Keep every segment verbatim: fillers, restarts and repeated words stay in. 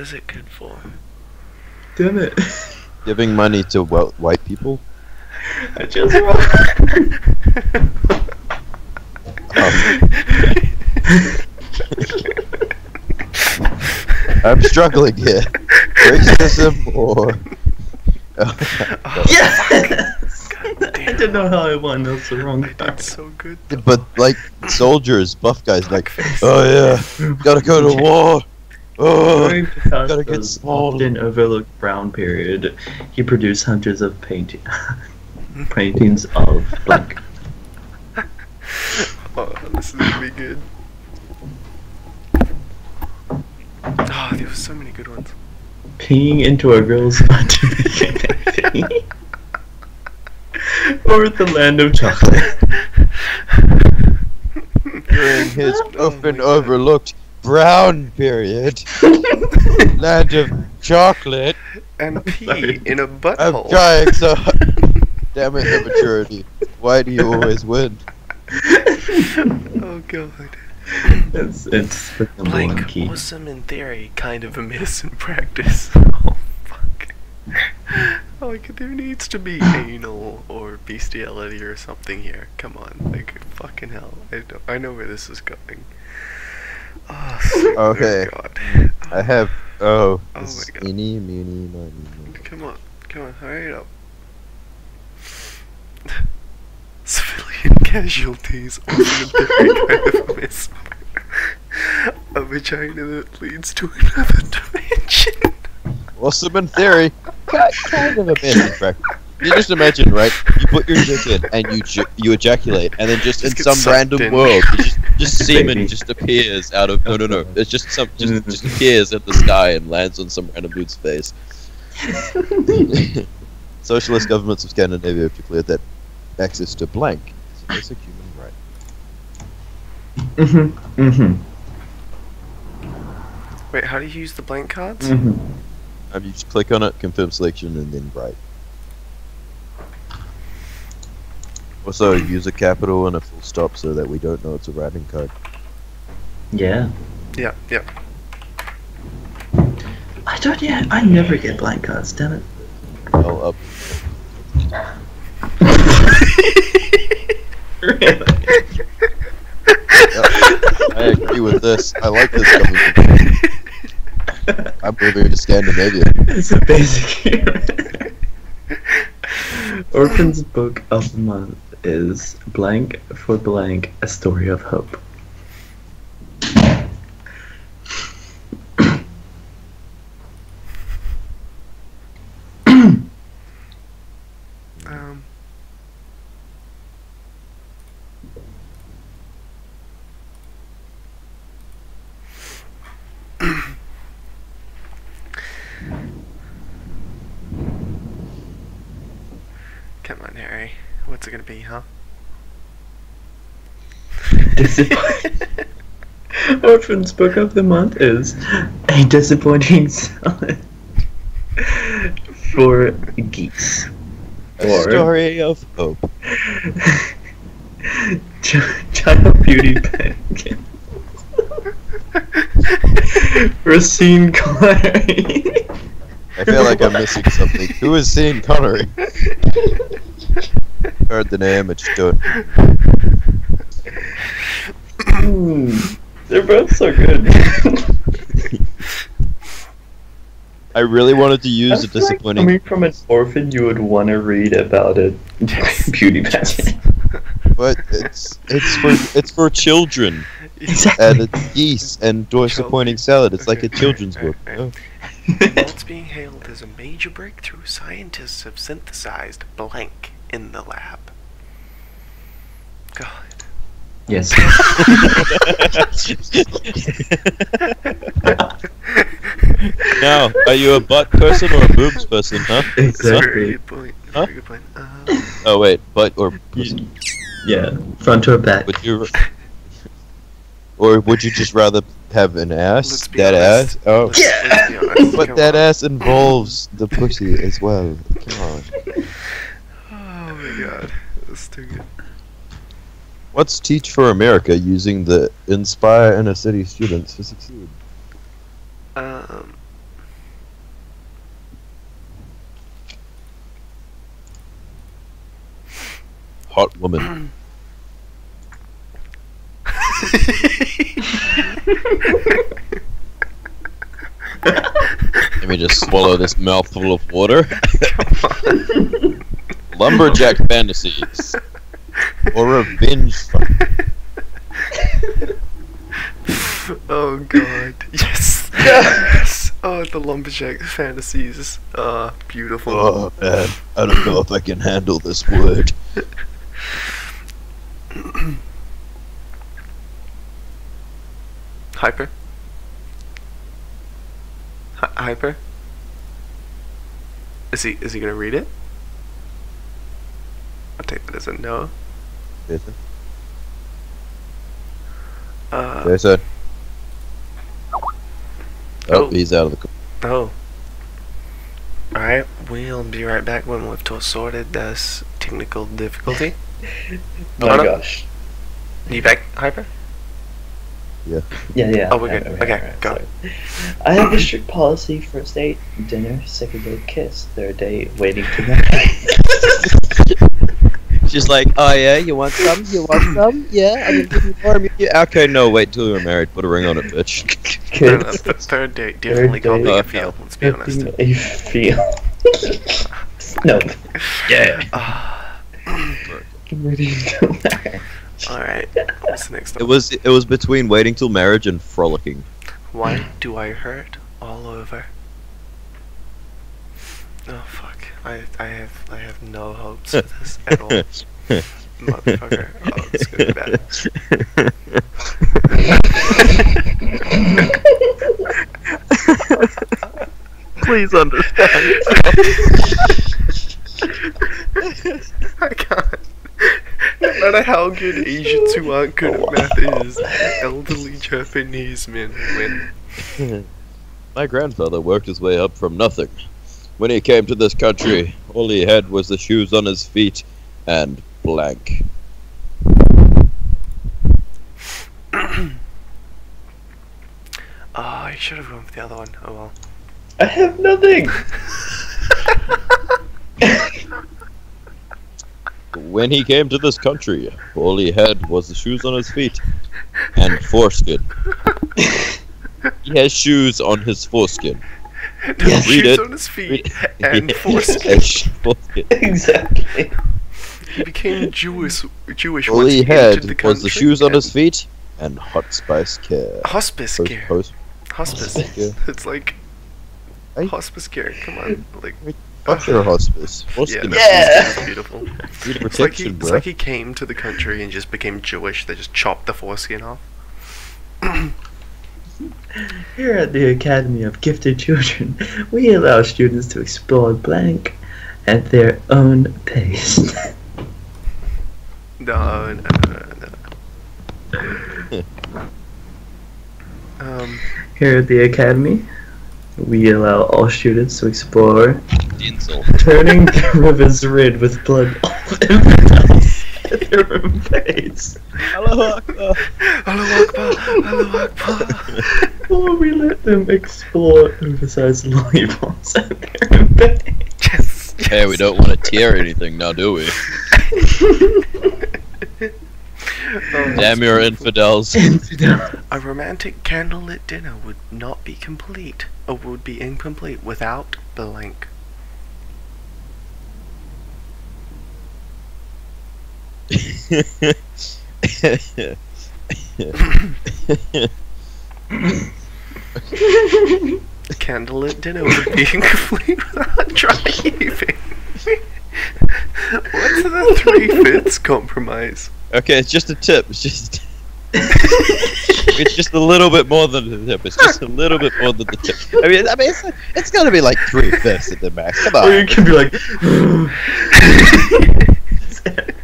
is it good for? Damn it. Giving money to white people? I just um. I'm struggling here. Racism or... oh, yes! I didn't know how I won. That's the wrong guy. So good. Though. But like soldiers, buff guys, Black like, face. Oh yeah, gotta go to war. Oh, gotta get small. Often overlooked brown period. He produced hundreds of painting paintings of Black. Oh, this is gonna be good. Oh, there were so many good ones. Peeing into a girl's vagina. Or the land of chocolate. During his often oh overlooked brown period, land of chocolate and pee in a butthole. I'm trying so hard. Damn it, immaturity. Why do you always win? Oh god. It's it's like awesome in theory, kind of a medicine practice. Oh fuck. Like, there needs to be anal or bestiality or something here. Come on, like, fucking hell. I, don't, I know where this is going. Oh, okay. God. I have. Oh. Oh my god. Eeny, meeny, miny, miny. Come on, come on, hurry up. Civilian casualties on the kind of miss. A vagina that leads to another dimension. Awesome in theory. Kind of a bit, right? You just imagine, right? You put your dick in and you ju you ejaculate, and then just, just in some random in. world, you just, just semen just appears out of no no no. It's just some just just appears at the sky and lands on some random dude's face. Socialist governments of Scandinavia have declared that access to blank is a basic human right. Mm-hmm. Mm-hmm. Wait, how do you use the blank cards? Mm-hmm. Um, you just click on it, confirm selection, and then write. Also, use a capital and a full stop so that we don't know it's a writing code. Yeah. Yeah, yeah. I don't yeah, I never get blank cards, damn it. Oh, up. Really? Yep. I agree with this. I like this coming from I'm moving to Scandinavia. It's a basic Orphan's book of the month is blank for blank, a story of hope. um. Come on, Harry. What's it gonna be, huh? Orphan's book of the month is a disappointing salad for geese. A or story of hope. Child beauty pancake. Racine Connery. I feel like I'm missing something. Who is Sean Connery? Heard the name, I just don't. Mm, they're both so good. I really wanted to use That's a disappointing. Like, coming from an orphan, you would want to read about a beauty pageant. But it's it's for it's for children. Exactly. And it's geese and disappointing salad. It's like a children's book. Oh. It's being hailed as a major breakthrough. Scientists have synthesized blank in the lab. God. Yes. Now, are you a butt person or a boobs person, huh? Exactly. Huh? Huh? Good point. Uh, oh wait, butt or person. Yeah, front or back. Would you or would you just rather have an ass? That honest. ass? Oh. Yeah. But that on. ass involves the pussy as well. Come on. Oh my god. That's too good. What's Teach for America using the Inspire Inner City students to succeed? Um. hot woman. Let me just swallow this mouthful of water. Lumberjack fantasies. Or revenge. Oh god. Yes. Yes. Oh, the lumberjack fantasies. Ah, oh, beautiful. Oh man, I don't know if I can handle this word. Hyper? Hi Hyper? Is he is he gonna read it? I'll take that as a no. Jason? Uh, Jason? Oh, oh, he's out of the... Oh. Alright, we'll be right back when we've sorted this technical difficulty. Oh my gosh. Are you back, Hyper? Yeah. Yeah, yeah. Oh, we're good. Right, okay, right, right, go. Sorry. I have a strict policy: first date, dinner; second date, kiss; third date, waiting to marry. She's like, oh yeah, you want some? You want some? Yeah, I'm gonna give you more. Yeah, okay, no, wait till you're married. Put a ring on it, bitch. Third, third date, definitely called me a feel. Let's be honest. A feel. No. Yeah. Waiting to marry. Alright, what's the next one? It was, it was between waiting till marriage and frolicking. Why do I hurt all over? Oh fuck, I, I have I have no hopes for this at all. Motherfucker, oh, it's gonna be bad. Please understand. I can't. No matter how good Asians who aren't good at math is, elderly Japanese men win. My grandfather worked his way up from nothing. When he came to this country, all he had was the shoes on his feet and blank. Ah, oh, I should have gone for the other one. Oh well. I have nothing! When he came to this country, all he had was the shoes on his feet and foreskin. He has shoes on his foreskin. No, yes. Shoes it. on his feet and foreskin. foreskin. Exactly. He became Jewish. Jewish. All he had the was the shoes on his feet and hot spice care. Hospice post, care. Post, hospice. Hospice. It's like I, hospice care. Come on, like. Fuck your hospice. Hospice. Yeah, yeah. Beautiful. It's, like he, it's like he came to the country and just became Jewish. They just chopped the foreskin off. Here at the Academy of Gifted Children, we allow students to explore blank at their own pace. No, no, no, no. um, Here at the Academy, we allow all students to explore turning the river's rid with blood all over us at their own pace. Allahu Akbar! Allahu Akbar! Allahu Akbar! Or we let them explore oversized lollipops at their own pace. Yes, yes. Hey, we don't want to tear anything now, do we? Oh, damn your infidels. Infidels. A romantic candlelit dinner would not be complete, or would be incomplete, without blank. Candlelit dinner would be incomplete without dry heaving. What's the three-fifths compromise? Okay, it's just a tip. It's just it's just a little bit more than the tip. It's just a little bit more than the tip. I mean, I mean, it's it's gotta be like three fifths at the max. Come on. Or you can be like,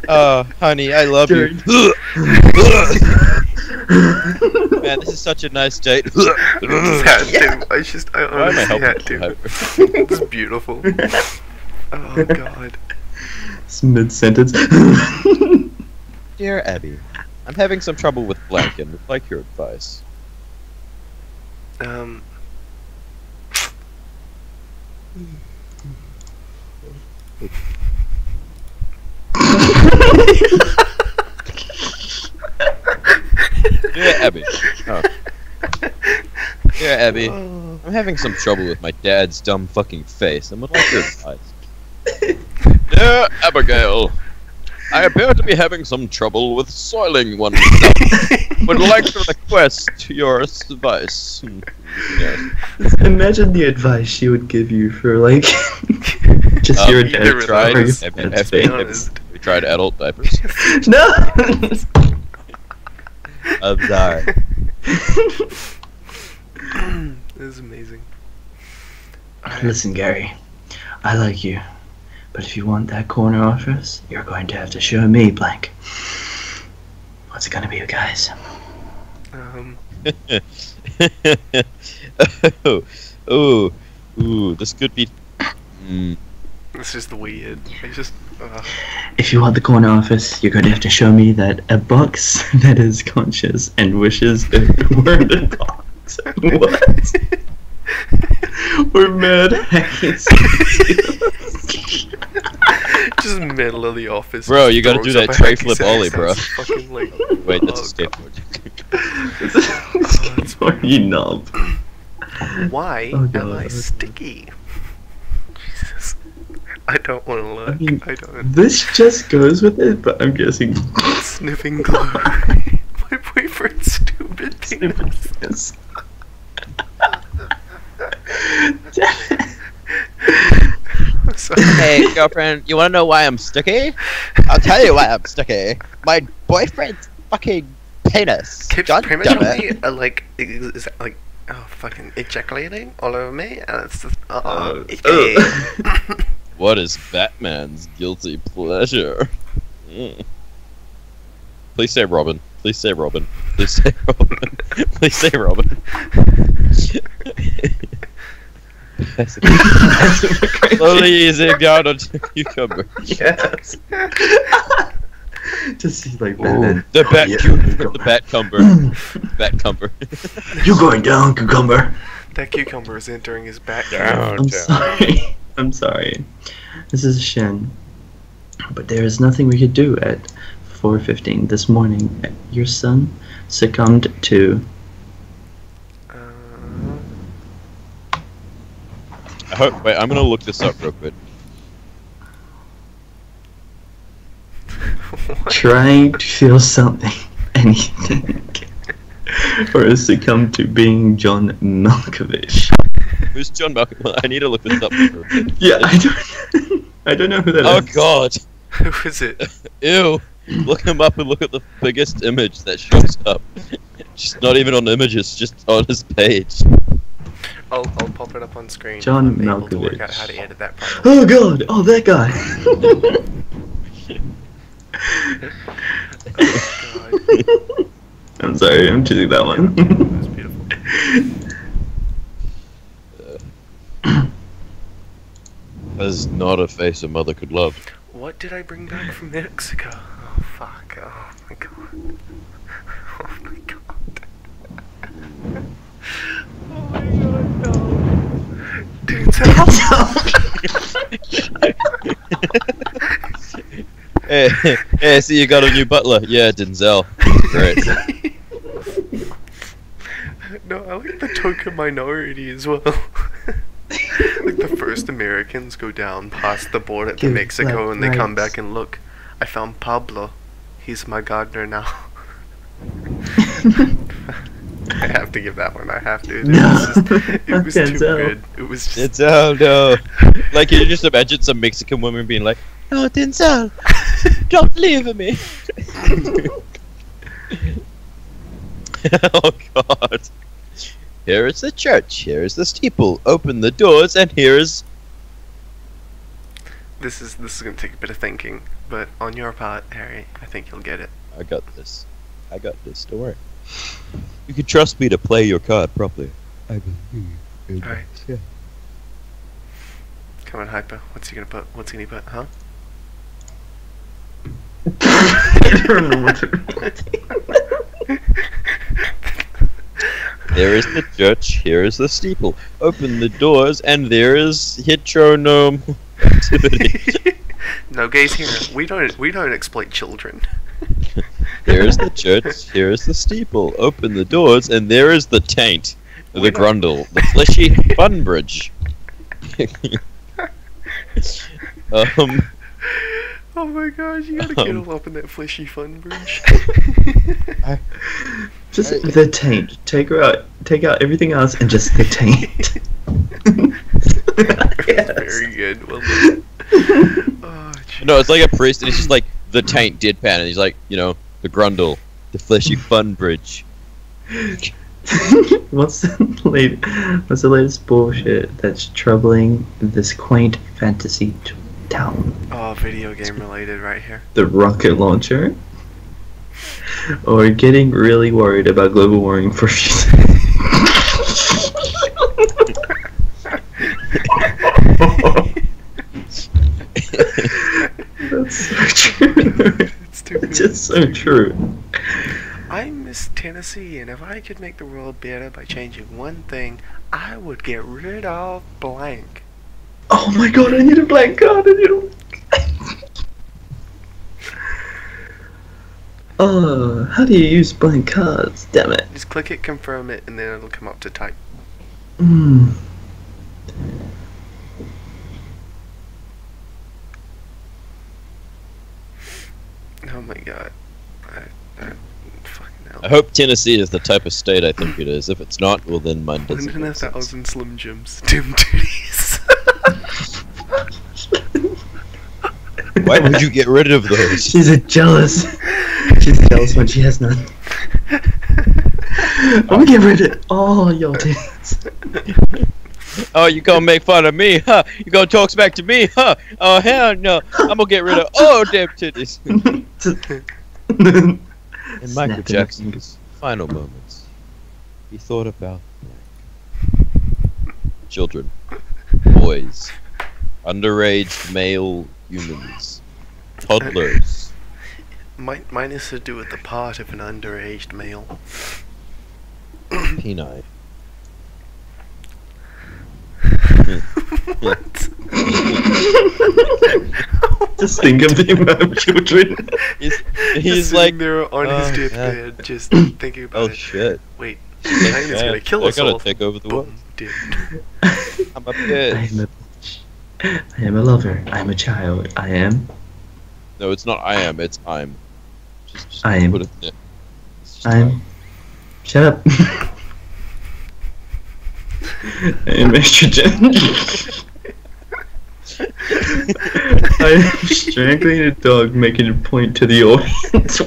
oh, honey, I love Dirt. you. Man, this is such a nice date. I just, yeah. I just, I honestly had to. It's beautiful. Oh god. It's mid sentence. Dear Abby, I'm having some trouble with blank and would like your advice. Um. Dear Abby. Oh. Dear Abby, oh. I'm having some trouble with my dad's dumb fucking face. I'm not like this. Dear Abigail, I appear to be having some trouble with soiling oneself. Would like to request your advice. Yes. Imagine the advice she would give you for, like, just um, your dad tried. Have you tried adult diapers? No! I'm sorry. This is amazing. Right. Listen, Gary, I like you. But if you want that corner office, you're going to have to show me blank. What's it gonna be, you guys? Um. oh, oh, ooh, this could be. Mm. This is weird. I just. Uh. If you want the corner office, you're going to have to show me that a box that is conscious and wishes it weren't a box. What? We're mad hackers. Just middle of the office. Bro, you gotta do that tray flip ollie, bro. Fucking, like, wait, that's a skateboard. It's a skateboard, you knob. Why oh, am I sticky? Jesus. I don't want to look. I, mean, I don't. This just goes with it, but I'm guessing. Sniffing glue. My boyfriend's stupid penis. Hey, girlfriend, you wanna know why I'm sticky? I'll tell you why I'm sticky. My boyfriend's fucking penis. Keeps prematurely, uh, like, is that, like, oh, fucking ejaculating all over me, and it's just, uh-oh. Uh, uh. What is Batman's guilty pleasure? Mm. Please say Robin. Please say Robin. Please say Robin. Please say Robin. Slowly easing down onto the cucumber. Yes. Just see, like, Batman. The oh, bat yeah. cucumber. The bat cumber. bat cumber. You're going down, cucumber. That cucumber is entering his bat down. I'm down. sorry. I'm sorry. This is a shin. But there is nothing we could do at four fifteen this morning. Your son succumbed to. I hope, wait, I'm gonna look this up real quick. Trying to feel something, anything, or succumb to being John Malkovich. Who's John Malkovich? I need to look this up. For a bit. Yeah, I don't. I don't know who that oh, is. Oh God, who is it? Ew! Look him up and look at the biggest image that shows up. Just not even on images, just on his page. I'll, I'll pop it up on screen. John Malkovich. Out how to edit that part. Oh God! Oh, that guy! Oh, God. I'm sorry, I'm choosing that one. That was beautiful. Uh, that is not a face a mother could love. What did I bring back from Mexico? Oh, fuck. Oh, my God. Oh, my God. Oh my God, no. Dude, Denzel! hey, hey, see, you got a new butler. Yeah, Denzel. Great. No, I like the token minority as well. Like, the first Americans go down past the border to Mexico and they come back and look. I found Pablo. He's my gardener now. I have to give that one. I have to. It no. was, just, it was too tell. good. It was just. Denzel, no. Like, can you just imagine some Mexican woman being like, "No, Denzel, don't leave me." Oh God! Here is the church. Here is the steeple. Open the doors, and here is. This is this is gonna take a bit of thinking, but on your part, Harry, I think you'll get it. I got this. I got this. Don't worry. You can trust me to play your card properly. I believe you. Alright. Yeah. Come on, Hyper. What's he gonna put? What's he gonna put, huh? I don't know what to There is the church, here is the steeple. Open the doors, and there is heteronome activity. No gays here. We don't. We don't exploit children. Here is the church. Here is the steeple. Open the doors, and there is the taint, the we grundle, don't... the fleshy bun bridge. um. Oh my gosh, you gotta get um, all up in that fleshy fun bridge. I, just I, the taint. Take her out. Take out everything else and just the taint. Yes. Very good. Well done. Oh, no, it's like a priest, and he's just like the taint deadpan, and he's like, you know, the grundle, the fleshy fun bridge. What's the latest, what's the latest bullshit that's troubling this quaint fantasy t town? Oh, video game related right here. The rocket launcher? Or getting really worried about global warming for a few seconds. That's so true. It's too good. Just so true. I miss Tennessee, and if I could make the world better by changing one thing, I would get rid of blank. Oh my god, I need a blank card, I need a... Oh, how do you use blank cards? Damn it. Just click it, confirm it, and then it'll come up to type. Hmm. Oh my god. I, I, fucking hell. I hope Tennessee is the type of state I think it is. If it's not, well then mine doesn't. one hundred thousand Slim Jims. Tim Tooties. Why would you get rid of those? She's a jealous. She's jealous when she has none. I'm gonna get rid of all your titties. Oh, you gonna make fun of me, huh? You gonna talk back to me, huh? Oh, hell no. I'm gonna get rid of all damn titties. In Michael Jackson's final moments, he thought about children, boys, underage male humans, toddlers. Mine, mine is to do with the part of an underage male. Penile. What? Just think of the amount of children. He's, he's like there on oh, his deathbed, yeah. Just thinking about oh, it. Oh shit! Wait, Titan's yeah, gonna kill I us gotta all. Take over the world. Dude. I'm a bitch. I am a lover. I am a child. I am. No, it's not. I am. It's I'm. Just, just I am. Put it there. I'm. I'm. Shut up. I am estrogen. I am strangling a dog, making a point to the audience.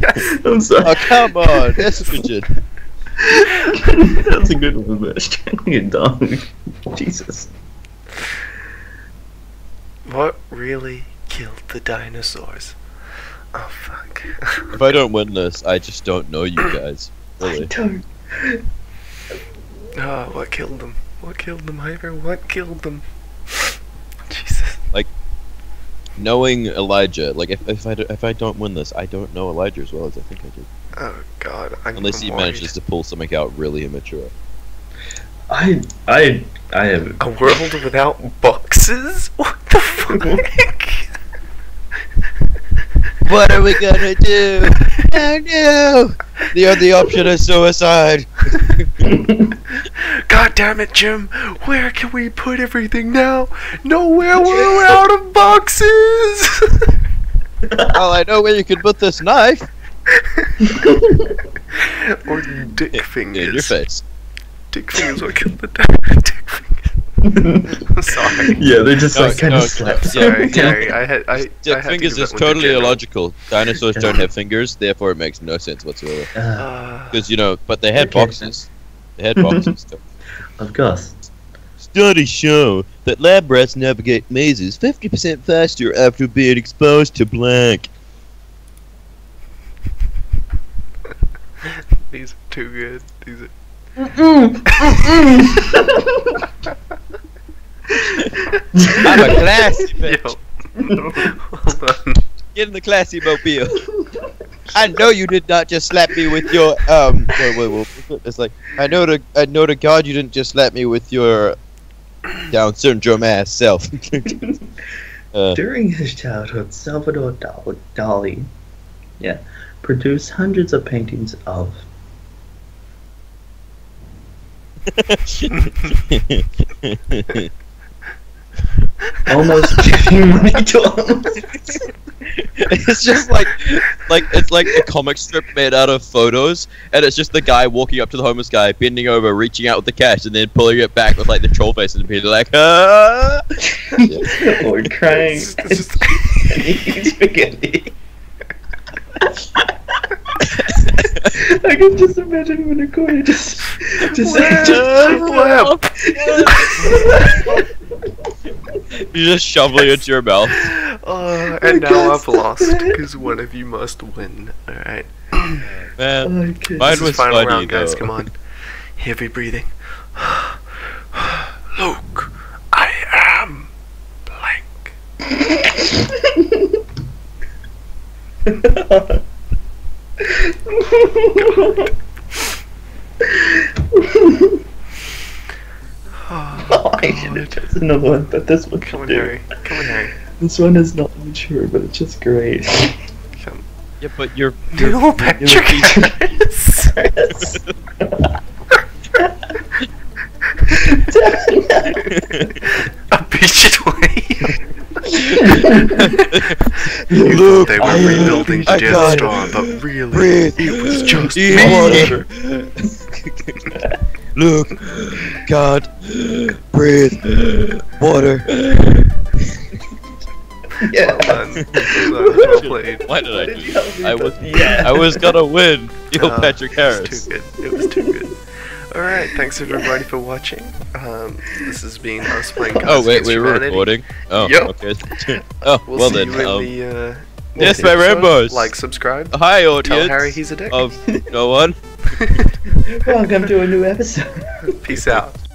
Yes. I'm sorry. Oh, come on, estrogen. That's a good one, but strangling a dog. Jesus. What really killed the dinosaurs? Oh, fuck. If I don't win this, I just don't know you guys. Really. I don't. Ah, oh, what killed them? What killed them, Hyper? What killed them? Jesus. Like, knowing Elijah. Like, if if I do, if I don't win this, I don't know Elijah as well as I think I do. Oh God! I'm Unless he worried. manages to pull something out really immature. I I I have a world without boxes. What the fuck? What are we gonna do? Oh no! The only option is suicide! God damn it, Jim! Where can we put everything now? Nowhere, we're out of boxes! Well, I know where you could put this knife! Or dick fingers. In your face. Dick fingers will kill the dick fingers. I'm sorry. Yeah, they just no, like kind no, of slapped. Sorry, sorry, I had I, I had fingers to is totally illogical. Dinosaurs don't have fingers, therefore it makes no sense whatsoever. Because uh, you know, but they had okay. boxes. They had boxes. Too. Of course. Studies show that lab rats navigate mazes fifty percent faster after being exposed to blank. These are too good. These are. Mm-mm. Mm-mm. I'm a classy bitch. Yo, hold on. Get in the classy mobile. I know you did not just slap me with your um. Wait, wait, wait. It's like I know to I know to God you didn't just slap me with your Down syndrome ass self. uh. During his childhood, Salvador Dali, yeah, produced hundreds of paintings of. Almost giving money to him. It's just like, like it's like a comic strip made out of photos, and it's just the guy walking up to the homeless guy, bending over, reaching out with the cash, and then pulling it back with like the troll face, and being like, ah! Yeah. Or crying. It's, it's just eating spaghetti. I can just imagine when a coin just just well, just, well, well. You just shovel yes. it into your mouth. Oh, and I now I've lost because one of you must win. All right. Man, oh, mine was final funny, round, guys. Though. Come on, heavy breathing. Luke, I am blank. Oh, I should have chosen another one, but this one can do. Come on, Harry. This one is not mature, but it's just great. Come. Yeah, but you're. you're no, Patrick Harris! A bitch it away! Look, they were rebuilding the Death Star, but really, breathe. It was just me! Water. Look, God, breathe, water. Yeah. Well done. Well played. Why did I do that? I was, yeah. I was gonna win. Yo, uh, Patrick Harris. It was too good. It was too good. Alright, thanks everybody for watching. Um, this has been us playing Cards Against Humanity. Oh wait, we were recording? Oh, yep. Okay. Oh, we'll, well see then. You in um, the, uh, yes, by Rainbows! Like, subscribe. Hi, audience. Tell Harry he's a dick. Of no one. Welcome to a new episode. Peace out.